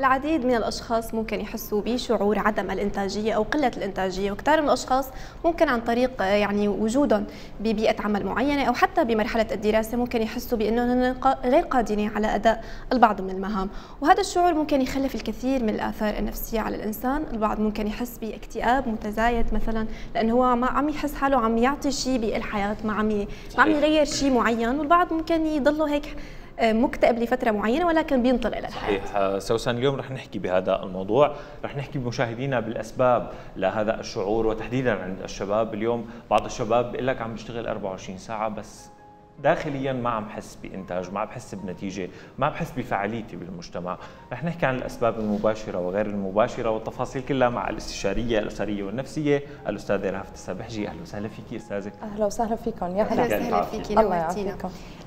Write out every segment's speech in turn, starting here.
العديد من الأشخاص ممكن يحسوا بشعور عدم الإنتاجية أو قلة الإنتاجية، وكثير من الأشخاص ممكن عن طريق يعني وجودهم ببيئة عمل معينة أو حتى بمرحلة الدراسة ممكن يحسوا بأنهم غير قادرين على أداء البعض من المهام، وهذا الشعور ممكن يخلف الكثير من الآثار النفسية على الإنسان. البعض ممكن يحس باكتئاب متزايد مثلا لأنه هو ما عم يحس حاله عم يعطي شيء بالحياة، ما عم يغير شيء معين، والبعض ممكن يضله هيك مكتئب لفترة معينة ولكن بينطلق إلى الحياة. صحيح سوسن، اليوم رح نحكي بهذا الموضوع، رح نحكي بمشاهدينا بالأسباب لهذا الشعور، وتحديدا عند الشباب. اليوم بعض الشباب بيقول لك عم بشتغل 24 ساعة بس داخليا ما عم بحس بإنتاج، ما عم بحس بنتيجة، ما عم بحس بفعاليتي بالمجتمع. رح نحكي عن الأسباب المباشرة وغير المباشرة والتفاصيل كلها مع الاستشارية الأسرية والنفسية الأستاذة رهف تسابحجي. أهلا وسهلا فيكي أستاذة. أهلا وسهلا فيكم. يا أهلا وسهلا فيكي، نورتينا.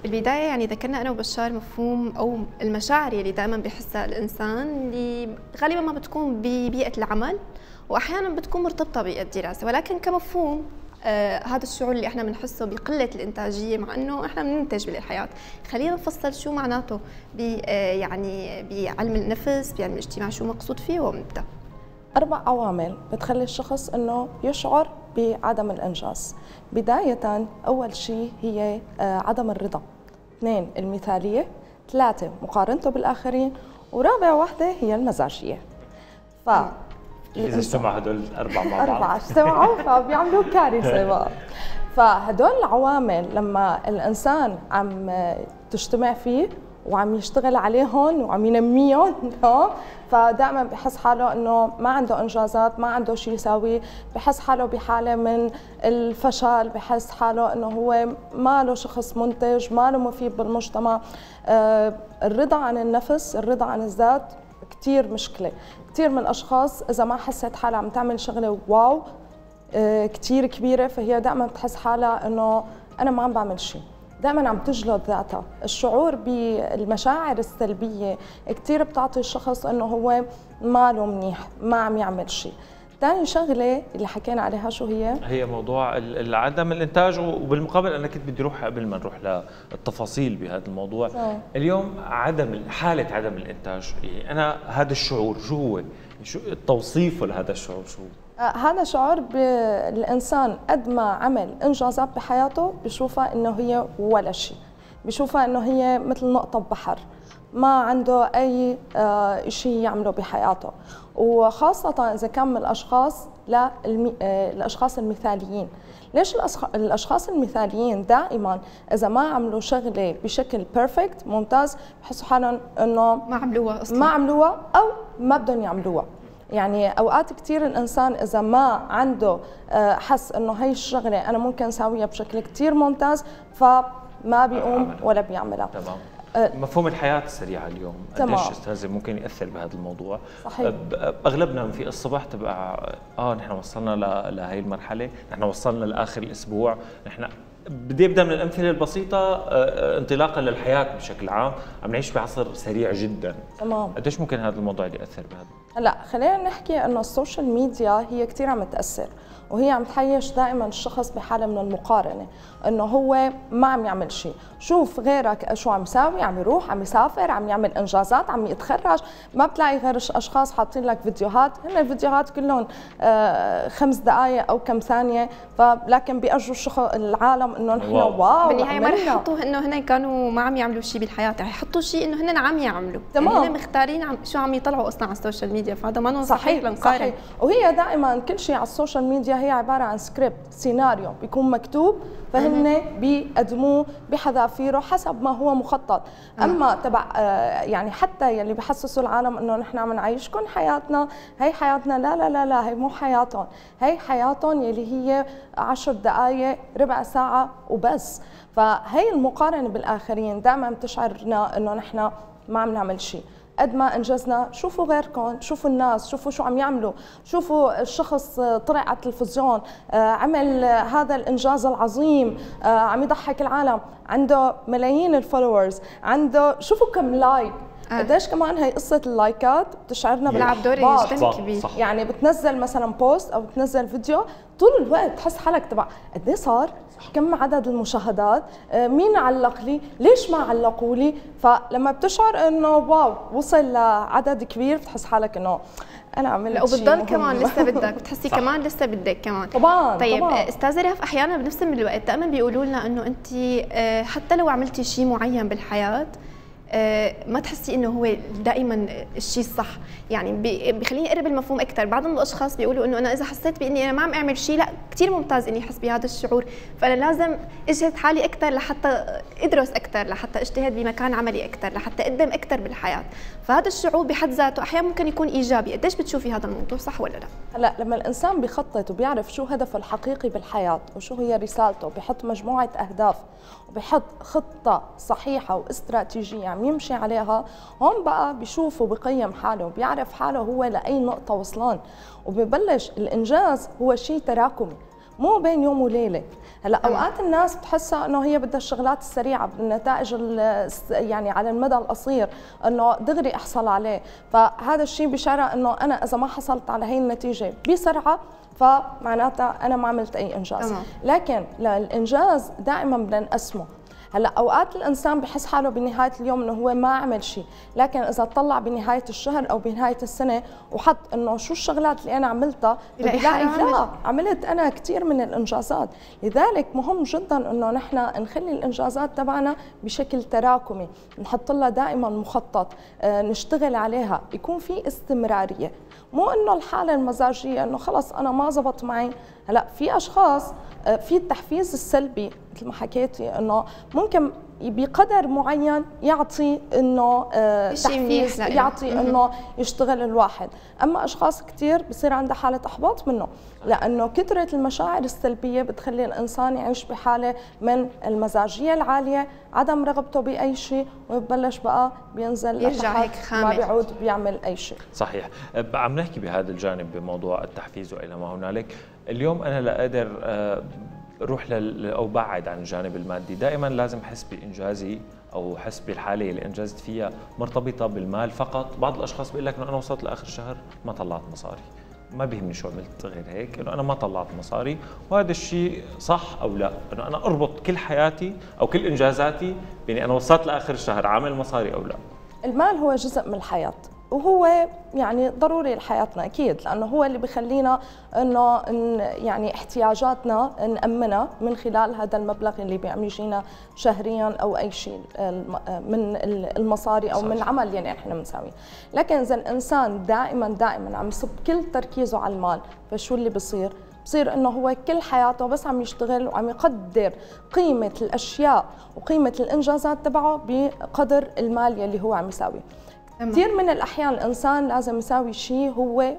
بالبداية يعني ذكرنا أنا وبشار مفهوم أو المشاعر اللي دائما بحسها الإنسان اللي غالبا ما بتكون ببيئة العمل وأحيانا بتكون مرتبطة بالدراسة، ولكن كمفهوم هذا الشعور اللي احنا بنحسه بقله الانتاجيه مع انه احنا بننتج بالحياه. خلينا نفصل شو معناته يعني بعلم النفس، بعلم الاجتماع، شو مقصود فيه ونبدا. 4 عوامل بتخلي الشخص انه يشعر بعدم الانجاز. بدايه اول شيء هي عدم الرضا، 2 المثاليه، 3 مقارنته بالاخرين، ورابع وحده هي المزاجيه. ف إذا اجتمعوا هدول الأربعة مع بعض اجتمعوا فبيعملوا كارثة بقى. فهدول العوامل لما الإنسان عم تجتمع فيه وعم يشتغل عليهم وعم ينميهم فدائما بحس حاله انه ما عنده انجازات، ما عنده شيء يساوي، بحس حاله بحاله من الفشل، بحس حاله انه هو ما له شخص منتج، ما له مفيد بالمجتمع. الرضا عن النفس، الرضا عن الذات كتير مشكلة. كتير من الأشخاص إذا ما حست حالها عم تعمل شغلة واو كتير كبيرة فهي دائما بتحس حالها إنه أنا ما عم بعمل شيء، دائما عم تجلد ذاتها. الشعور بالمشاعر السلبية كتير بتعطي الشخص إنه هو ما له منيح، ما عم يعمل شيء. ثاني شغله اللي حكينا عليها شو هي موضوع عدم الانتاج. وبالمقابل انا كنت بدي اروح قبل ما نروح للتفاصيل بهذا الموضوع. اليوم حاله عدم الانتاج، يعني انا هذا الشعور شو هو؟ شو توصيفه لهذا الشعور شو هو؟ هذا شعور بالانسان قد ما عمل انجازات بحياته بشوفها انه هي ولا شيء، بشوفها انه هي مثل نقطه بحر، ما عنده أي شيء يعمله بحياته. وخاصة إذا كان من الأشخاص للأشخاص المثاليين. ليش الأشخاص المثاليين دائما إذا ما عملوا شغلة بشكل بيرفكت ممتاز بحسوا حالهم إنه ما عملوها أو ما بدهم يعملوها. يعني أوقات كتير الإنسان إذا ما عنده حس إنه هاي الشغلة أنا ممكن ساويها بشكل كتير ممتاز فما بيقوم ولا بيعملها. تمام. مفهوم الحياة السريعة اليوم قديش أستاذة ممكن يأثر بهذا الموضوع؟ صحيح. أغلبنا في الصباح تبقى نحن وصلنا لهي المرحلة، نحن وصلنا لآخر الأسبوع، نحن بدي أبدأ من الأمثلة البسيطة انطلاقا للحياة بشكل عام، عم نعيش بعصر سريع جدا. تمام. قديش ممكن هذا الموضوع يأثر بهذا؟ هلا خلينا نحكي إنه السوشيال ميديا هي كثير عم تأثر، وهي عم تحيش دائما الشخص بحاله من المقارنه، انه هو ما عم يعمل شيء، شوف غيرك شو عم يساوي، عم يروح، عم يسافر، عم يعمل انجازات، عم يتخرج، ما بتلاقي غير اشخاص حاطين لك فيديوهات، هن الفيديوهات كلهم 5 دقائق او كم ثانيه، لكن بيأجروا العالم انه نحن واو بالنهايه ما رح يحطوا انه هن كانوا ما عم يعملوا شيء بالحياه، رح يحطوا شيء انه هن عم يعملوا. تمام. هن مختارين شو عم يطلعوا اصلا على السوشيال ميديا، فهذا ما صحيح لنقارن. صحيح. وهي دائما كل شيء على السوشيال ميديا هي عبارة عن سكريبت، سيناريو بيكون مكتوب فهن بيقدموه بحذافيره حسب ما هو مخطط. أما تبع يعني حتى يلي بحسسوا العالم إنه نحن عم نعيشكم حياتنا، هي حياتنا، لا لا لا لا، هي مو حياتهم، هي حياتهم يلي هي 10 دقايق، ربع ساعة وبس. فهي المقارنة بالآخرين دائما بتشعرنا إنه نحن ما عم نعمل شيء، قد ما انجزنا شوفوا غيركم، شوفوا الناس، شوفوا شو عم يعملوا، شوفوا الشخص طلع على التلفزيون عمل هذا الانجاز العظيم، عم يضحك العالم، عنده ملايين الفولورز، عنده شوفوا كم لايك، قديش كمان هي قصه اللايكات بتشعرنا بلعب دوري جدا كبير. يعني بتنزل مثلا بوست او بتنزل فيديو طول الوقت بتحس حالك تبع قد ايه صار، كم عدد المشاهدات، مين علق لي، ليش ما علقوا لي. فلما بتشعر انه واو وصل لعدد كبير بتحس حالك انه انا عملت شيء. وبتضل كمان لسه بدك، بتحسي كمان لسه بدك كمان. طبعا. طيب استاذه رهف، احيانا بنفس الوقت دائما بيقولوا لنا انه انت حتى لو عملتي شيء معين بالحياه ما تحسي انه هو دائما الشيء الصح. يعني بخليني اقرب المفهوم اكثر. بعض من الاشخاص بيقولوا انه انا اذا حسيت باني انا ما عم اعمل شيء لا كثير ممتاز اني احس بهذا الشعور، فانا لازم اجهد حالي اكثر لحتى ادرس اكثر، لحتى اجتهد بمكان عملي اكثر، لحتى اقدم اكثر بالحياه. فهذا الشعور بحد ذاته احيانا ممكن يكون ايجابي. قديش بتشوفي هذا الموضوع صح ولا لا؟ هلا لما الانسان بيخطط وبيعرف شو هدفه الحقيقي بالحياه وشو هي رسالته، بحط مجموعه اهداف وبحط خطه صحيحه واستراتيجيه عم يمشي عليها، هون بقى بيشوف وبقيم حاله وبيعرف حاله هو لأي نقطة وصلان، وبيبلش الإنجاز هو شيء تراكمي مو بين يوم وليلة. هلا اوقات الناس بتحسها انه هي بدها الشغلات السريعه، بالنتائج يعني على المدى القصير، انه دغري احصل عليه. فهذا الشيء بشعرها انه انا اذا ما حصلت على هي النتيجه بسرعه فمعناتها انا ما عملت اي انجاز. لكن الانجاز دائما بدنا نقسمه. هلا اوقات الانسان بحس حاله بنهايه اليوم انه هو ما عمل شيء، لكن اذا طلع بنهايه الشهر او بنهايه السنه وحط انه شو الشغلات اللي انا عملتها، بلاقي لا عملت انا كثير من الانجازات. لذلك مهم جدا انه نحن نخلي الانجازات تبعنا بشكل تراكمي، نحط لها دائما مخطط، نشتغل عليها، يكون في استمراريه، مو انه الحاله المزاجيه انه خلص انا ما زبط معي. هلا في اشخاص في التحفيز السلبي مثل ما حكيتي انه ممكن بقدر معين يعطي انه تحفيز، يعطي انه يشتغل الواحد، اما اشخاص كثير بصير عندها حاله احباط منه، لانه كثره المشاعر السلبيه بتخلي الانسان يعيش بحاله من المزاجيه العاليه، عدم رغبته باي شيء، ويبلش بقى بينزل يرجع هيك خامل، ما بيعود بيعمل اي شيء. صحيح. عم نحكي بهذا الجانب بموضوع التحفيز والى ما هنالك. اليوم انا لا اقدر روح أو بعد عن الجانب المادي، دائما لازم أحس بإنجازي أو أحس بالحالة اللي أنجزت فيها مرتبطة بالمال فقط. بعض الأشخاص بيقول لك إنه أنا وصلت لآخر الشهر ما طلعت مصاري، ما بيهمني شو عملت غير هيك، إنه أنا ما طلعت مصاري. وهذا الشيء صح أو لا؟ إنه أنا أربط كل حياتي أو كل إنجازاتي بإني أنا وصلت لآخر الشهر عامل مصاري أو لا. المال هو جزء من الحياة، وهو يعني ضروري لحياتنا اكيد، لانه هو اللي بخلينا انه يعني احتياجاتنا نامنها من خلال هذا المبلغ اللي بيعم يجينا شهريا او اي شيء من المصاري او من العمل اللي يعني احنا بنساويه. لكن اذا الانسان دائما عم يصب كل تركيزه على المال، فشو اللي بصير؟ بصير انه هو كل حياته بس عم يشتغل وعم يقدر قيمه الاشياء وقيمه الانجازات تبعه بقدر المال يلي هو عم يساويه. كثير من الأحيان الإنسان لازم يساوي شيء هو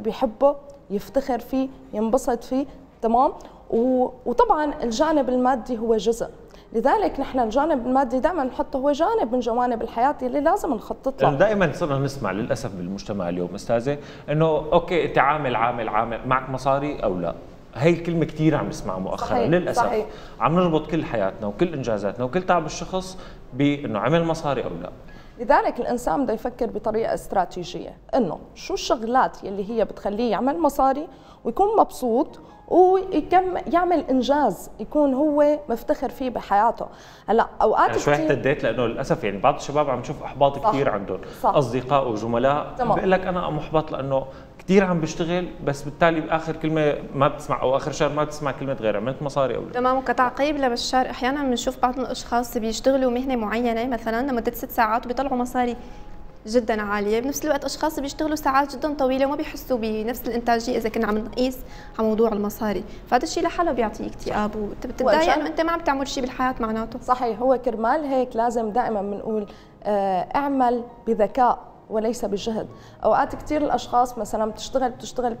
بيحبه، يفتخر فيه، ينبسط فيه، تمام؟ وطبعاً الجانب المادي هو جزء. لذلك نحن الجانب المادي دائما نحطه هو جانب من جوانب الحياه اللي لازم نخطط له. دائما صرنا نسمع للاسف بالمجتمع اليوم استاذه انه اوكي انت عامل معك مصاري او لا. هي الكلمه كثير عم نسمعها مؤخرا. صحيح. للاسف صحيح. عم نربط كل حياتنا وكل انجازاتنا وكل تعب الشخص بانه عمل مصاري او لا. لذلك الانسان بده يفكر بطريقه استراتيجيه، انه شو الشغلات يلي هي بتخليه يعمل مصاري ويكون مبسوط ويعمل انجاز يكون هو مفتخر فيه بحياته. هلا اوقات يعني شوي احتديت لانه للاسف يعني بعض الشباب عم نشوف احباط كثير عندهم، اصدقاء وزملاء بيقول لك انا محبط لانه كثير عم بشتغل، بس بالتالي باخر كلمه ما بتسمع او اخر شهر ما بتسمع كلمه غير عملت مصاري او لا. تمام. وكتعقيب لبشار، احيانا بنشوف بعض الاشخاص بيشتغلوا مهنه معينه مثلا لمده 6 ساعات وبيطلعوا مصاري جدا عاليه، بنفس الوقت اشخاص بيشتغلوا ساعات جدا طويله وما بيحسوا بنفس الانتاجيه اذا كنا عم نقيس على موضوع المصاري، فهذا الشيء لحاله بيعطي اكتئاب وبتتضايق انه انت ما عم تعمل شيء بالحياه معناته. صحيح. هو كرمال هيك لازم دائما بنقول اعمل بذكاء وليس بجهد. اوقات كثير الاشخاص مثلا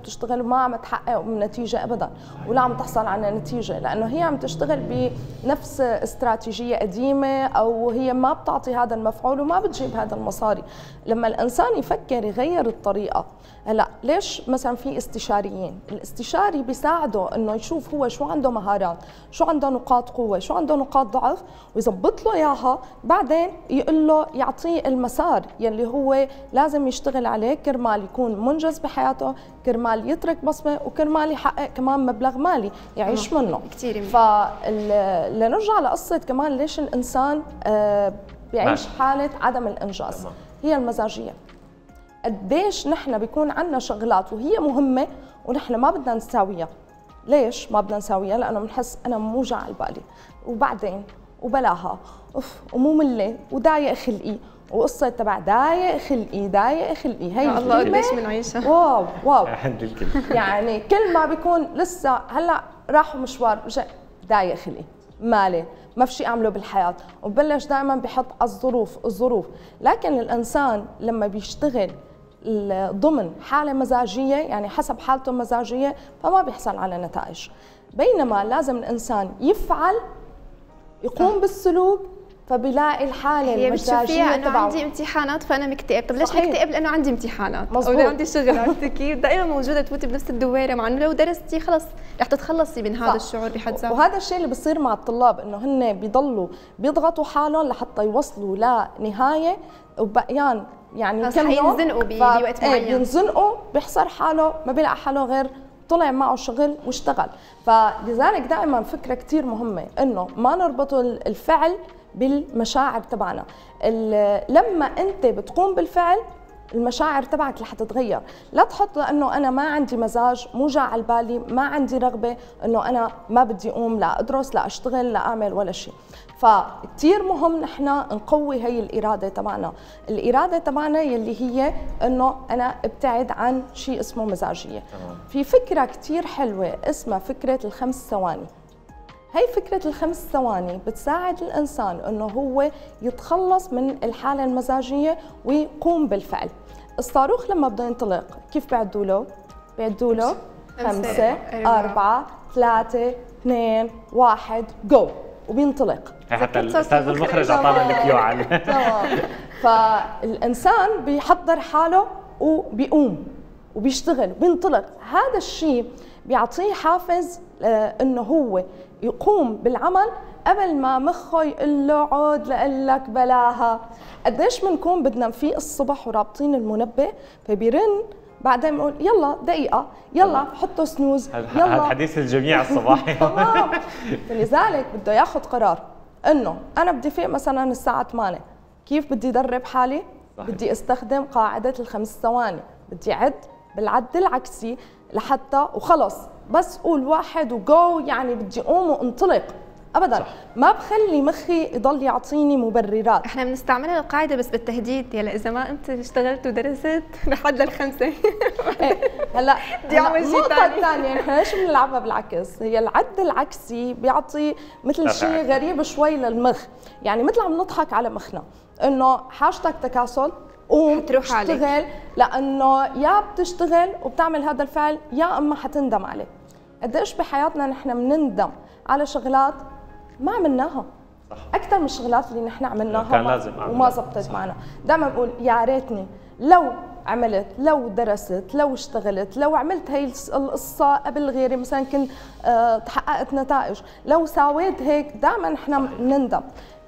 بتشتغل وما عم تحقق من نتيجه ابدا، ولا عم تحصل على نتيجه، لانه هي عم تشتغل بنفس استراتيجيه قديمه، او هي ما بتعطي هذا المفعول وما بتجيب هذا المصاري. لما الانسان يفكر يغير الطريقه، هلا ليش مثلا في استشاريين؟ الاستشاري بيساعده انه يشوف هو شو عنده مهارات، شو عنده نقاط قوه، شو عنده نقاط ضعف، ويظبط له اياها، بعدين يقول له يعطيه المسار يلي هو لازم يشتغل عليه كرمال يكون منجز بحياته، كرمال يترك بصمه، وكرمال يحقق كمان مبلغ مالي يعيش منه. كثير لنرجع لقصه كمان ليش الانسان بيعيش حاله عدم الانجاز، هي المزاجيه. قديش نحن بيكون عندنا شغلات وهي مهمه ونحن ما بدنا نساويها. ليش ما بدنا نساويها؟ لانه بنحس انا موجع على بالي، وبعدين وبلاها، اوف ومو مله، وضايق خلقي، وقصه تبع ضايق خلقي ضايق خلقي. هي الله قديش بنعيشها. واو واو عند الكل يعني كل ما بيكون لسه هلا راحوا مشوار ضايق خلقي، مالي، ما في شيء اعمله بالحياه، وببلش دائما بحط الظروف. لكن الانسان لما بيشتغل ضمن حاله مزاجيه، يعني حسب حالته المزاجيه، فما بيحصل على نتائج. بينما لازم الانسان يفعل، يقوم بالسلوك، فبيلاقي الحاله المزاجيه تبعه. انا عندي امتحانات فانا مكتئب، طب ليش مكتئب؟ لانه عندي امتحانات مزبوط. او عندي شغل، عرفتي كيف؟ دائما موجوده تفوتي بنفس الدويره، مع انه لو درستي خلص رح تتخلصي من هذا الشعور بحد ذاته. وهذا الشيء اللي بصير مع الطلاب، انه هن بيضلوا بيضغطوا حالهم لحتى يوصلوا لنهايه، وبقيان يعني كم يوم بينزنقوا بوقت معين، بينزنقوا، بيحصر حاله، ما بيلاقي حاله غير طلع معه شغل واشتغل. فلذلك دائما فكره كثير مهمه انه ما نربط الفعل بالمشاعر تبعنا. لما انت بتقوم بالفعل المشاعر تبعك رح تتغير. لا تحط لانه انا ما عندي مزاج، موجع على بالي، ما عندي رغبه، انه انا ما بدي اقوم لا ادرس لا اشتغل لا اعمل ولا شيء. فكتير مهم نحن نقوي هي الاراده تبعنا، يلي هي انه انا ابتعد عن شيء اسمه مزاجيه. في فكره كتير حلوه اسمها فكره ال5 ثواني. هي فكرة ال5 ثواني بتساعد الإنسان إنه هو يتخلص من الحالة المزاجية ويقوم بالفعل. الصاروخ لما بده ينطلق كيف بيعدوا له؟ بيعدوا له 5 4 3 2 1 جو، وبينطلق. حتى الأستاذ المخرج أعطانا الكيو عليه. تمام. فالإنسان بيحضر حاله وبيقوم وبيشتغل وبينطلق. هذا الشيء بيعطيه حافز إنه هو يقوم بالعمل قبل ما مخه يقول له عود لقلك بلاها. قديش بنكون بدنا نفيق الصبح ورابطين المنبه، فبيرن بعدين بنقول يلا دقيقه، يلا حطوا سنوز، يلا. هذا حديث الجميع الصباحي. تمام. فلذلك بده ياخذ قرار انه انا بدي فيق مثلا الساعه 8، كيف بدي ادرب حالي؟ صحيح. بدي استخدم قاعده ال5 ثواني، بدي اعد بالعد العكسي لحتى وخلص بس قول 1 وجو، يعني بدي اقوم وانطلق ابدا. صح. ما بخلي مخي يضل يعطيني مبررات. احنا بنستعملها القاعده بس بالتهديد، يلا اذا ما انت اشتغلت ودرست لحد ال5. هلا بدي اعمل شيء ثاني. احنا ليش بنلعبها بالعكس؟ هي العد العكسي بيعطي مثل شيء غريب شوي للمخ، يعني مثل عم نضحك على مخنا انه حاجتك تكاسل، قوم تروح اشتغل، لانه يا بتشتغل وبتعمل هذا الفعل يا اما حتندم عليه. قديش بحياتنا نحن بنندم على شغلات ما عملناها، اكثر من الشغلات اللي نحن عملناها وما زبطت معنا. دائما بقول يا ريتني لو عملت، لو درست، لو اشتغلت، لو عملت هي القصه قبل غيري مثلا كنت تحققت نتائج، لو ساويت هيك. دائما نحن بنندم،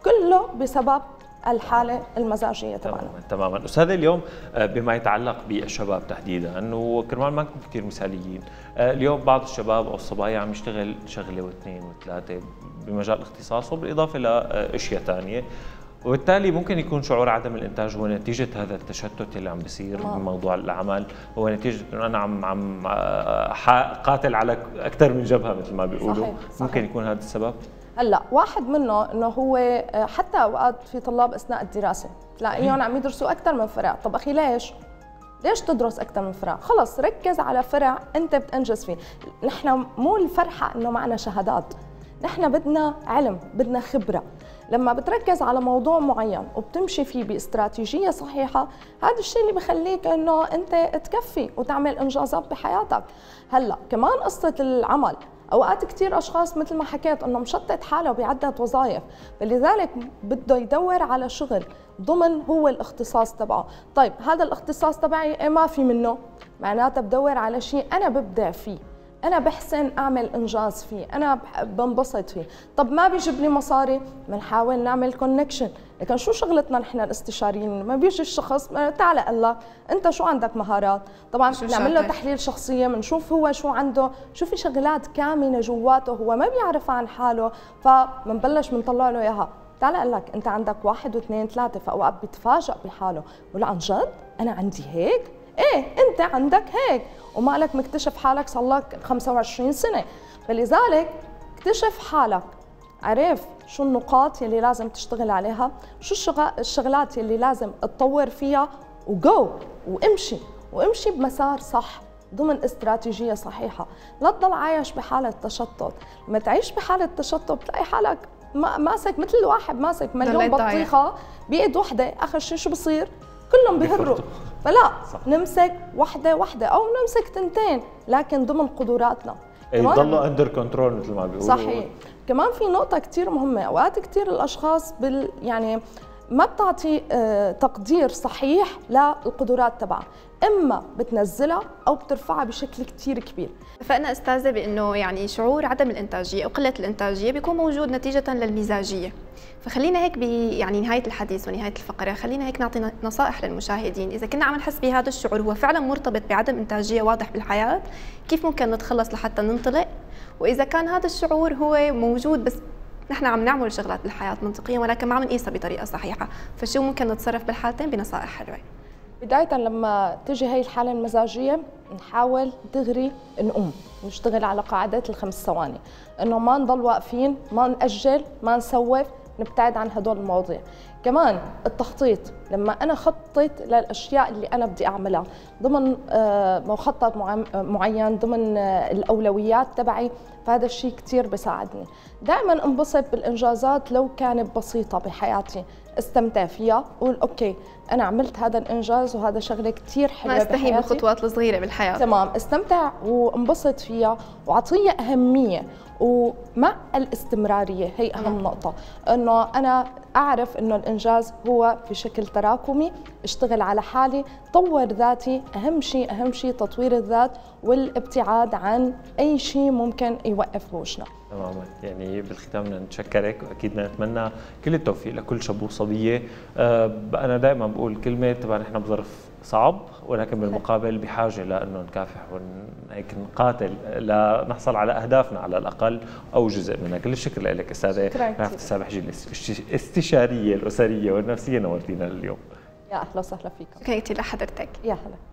كله بسبب الحاله المزاجيه تبعنا. تماما. استاذه، اليوم بما يتعلق بالشباب تحديدا، انه كرمال ما نكون كثير مثاليين، اليوم بعض الشباب او الصبايا عم يشتغل شغله واثنين وثلاثه بمجال اختصاصه، بالاضافه لاشياء ثانيه، وبالتالي ممكن يكون شعور عدم الانتاج هو نتيجه هذا التشتت اللي عم بيصير بموضوع العمل، هو نتيجه انه انا عم قاتل على اكثر من جبهه مثل ما بيقولوا. صحيح. صحيح. ممكن يكون هذا السبب. هلا واحد منه انه هو حتى اوقات في طلاب اثناء الدراسه تلاقيهم عم يدرسوا اكثر من فرع. طب اخي ليش تدرس اكثر من فرع؟ خلص ركز على فرع انت بتنجز فيه. نحن مو الفرحه انه معنا شهادات، نحن بدنا علم، بدنا خبره، لما بتركز على موضوع معين وبتمشي فيه باستراتيجيه صحيحه، هذا الشيء اللي بخليك انه انت تكفي وتعمل انجازات بحياتك. هلا كمان قصه العمل، اوقات كثير اشخاص مثل ما حكيت انه مشتت حاله بعده وظائف، فلذلك بده يدور على شغل ضمن هو الاختصاص تبعه. طيب هذا الاختصاص تبعي ما في منه، معناتها بدور على شيء انا ببدع فيه، أنا بحسن أعمل إنجاز فيه، أنا بنبسط فيه. طب ما بيجيب لي مصاري، بنحاول نعمل كونكشن. لكن شو شغلتنا نحن الاستشاريين؟ ما بيجي الشخص تعال الله أنت شو عندك مهارات؟ طبعا بنعمل له تحليل شخصية، بنشوف هو شو عنده، شو في شغلات كامنة جواته هو ما بيعرف عن حاله، فبنبلش بنطلع له إياها. تعال أقول لك أنت عندك 1 و2 3، فأوقات بيتفاجأ بحاله بقول عن جد أنا عندي هيك؟ ايه انت عندك هيك ومالك مكتشف حالك صار لك 25 سنه. فلذلك اكتشف حالك، عرف شو النقاط يلي لازم تشتغل عليها، شو الشغلات يلي لازم تطور فيها، وجو وامشي بمسار صح ضمن استراتيجيه صحيحه. لا تضل عايش بحاله تشتت. لما تعيش بحاله تشتت بتلاقي حالك ماسك مثل الواحد ماسك مليون بطيخه بايد وحده، اخر شيء شو بصير؟ كلهم بيهروا. فلا صح. نمسك وحده وحده او نمسك 2 لكن ضمن قدراتنا، يضلوا اندر كنترول مثل ما بيقولوا. صحيح. كمان في نقطه كثير مهمه، اوقات كثير الاشخاص يعني ما بتعطي تقدير صحيح للقدرات تبعها، اما بتنزلها او بترفعها بشكل كثير كبير. فانا استاذه بانه يعني شعور عدم الانتاجيه او قله الانتاجيه بيكون موجود نتيجه للمزاجيه. فخلينا هيك يعني نهايه الحديث ونهايه الفقره، خلينا هيك نعطي نصائح للمشاهدين، اذا كنا عم نحس بهذا الشعور هو فعلا مرتبط بعدم انتاجيه واضح بالحياه، كيف ممكن نتخلص لحتى ننطلق؟ واذا كان هذا الشعور هو موجود بس نحن عم نعمل شغلات بالحياة منطقية ولكن ما عم نقيسها بطريقة صحيحة، فشو ممكن نتصرف بالحالتين بنصائح حلوة؟ بداية لما تجي هي الحالة المزاجية نحاول دغري نقوم نشتغل على قاعدات 5 ثواني، إنه ما نضل واقفين، ما نأجل، ما نسوف، نبتعد عن هدول المواضيع. كمان التخطيط، لما أنا خطط للأشياء اللي أنا بدي أعملها ضمن مخطط معين، ضمن الأولويات تبعي، فهذا الشيء كتير بساعدني. دائما انبسط بالإنجازات لو كانت بسيطة بحياتي، استمتع فيها، قول أوكي أنا عملت هذا الإنجاز وهذا شغلة كتير حلوة بحياتي. ما استهين بالخطوات الصغيرة بالحياة. تمام، استمتع وانبسط فيها وعطيها أهمية، ومع الاستمرارية هي أهم نقطة، إنه أنا أعرف إنه الإنجاز هو في شكل تراكمي، اشتغل على حالي، طور ذاتي، أهم شيء تطوير الذات والابتعاد عن أي شيء ممكن يوقف بوجهنا. تماما، يعني بالختام بدنا نتشكرك واكيد نتمنى كل التوفيق لكل شاب وصبيه. انا دائما بقول كلمه طبعا نحن بظرف صعب ولكن بالمقابل بحاجه لانه نكافح وهيك نقاتل لنحصل على اهدافنا على الاقل او جزء منها. كل الشكر لك استاذه رهف تسابحجي الاستشاريه الاسريه والنفسيه، نورتينا اليوم. يا اهلا وسهلا فيكم. شكرا كثير لحضرتك. يا هلا.